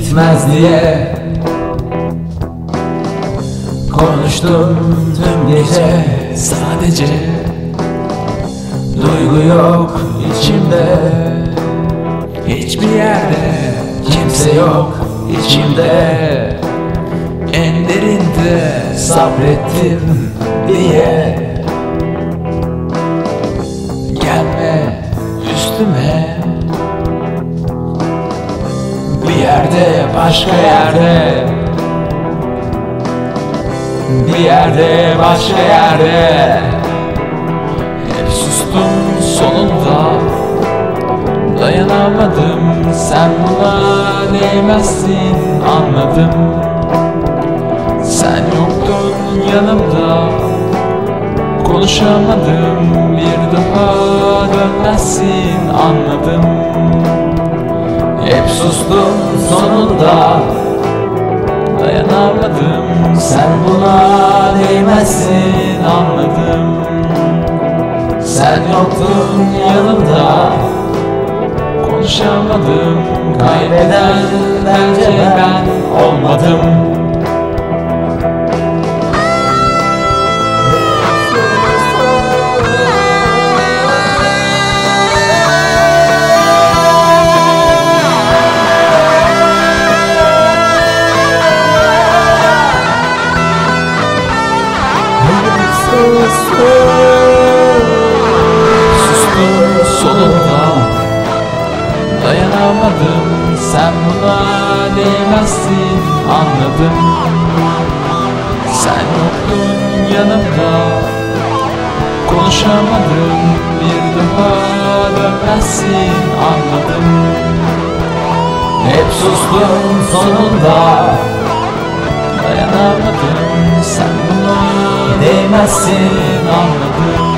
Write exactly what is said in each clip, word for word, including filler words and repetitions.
bitmez diye konuştum tüm gece. Sadece duygu yok içimde, hiçbir yerde kimse yok içimde. En derinde sabrettim diye gelme üstüme. Bir yerde, başka yerde, bir yerde, başka yerde hep sustum sonunda. Dayanamadım, sen buna değmezsin anladım. Sen yoktun yanımda, konuşamadım, bir daha dönmezsin anladım. Hep sustum sonunda, dayanamadım, sen buna değmezsin anladım. Sen yoktun yanımda, konuşamadım, kaybeden bence ben olmadım. Sustum sonunda, dayanamadım, sen buna değmezsin anladım. Sen yoktun yanımda, konuşamadım, bir daha dönmezsin anladım. Hep sustum sonunda, dayanamadım, sen buna değmezsin anladım.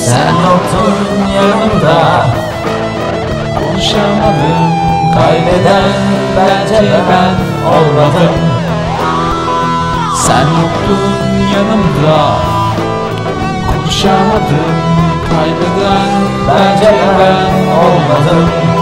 Sen yoktun yanımda, konuşamadım, kaybeden bence ben olmadım. Sen yoktun yanımda, konuşamadım, kaybeden bence ben olmadım.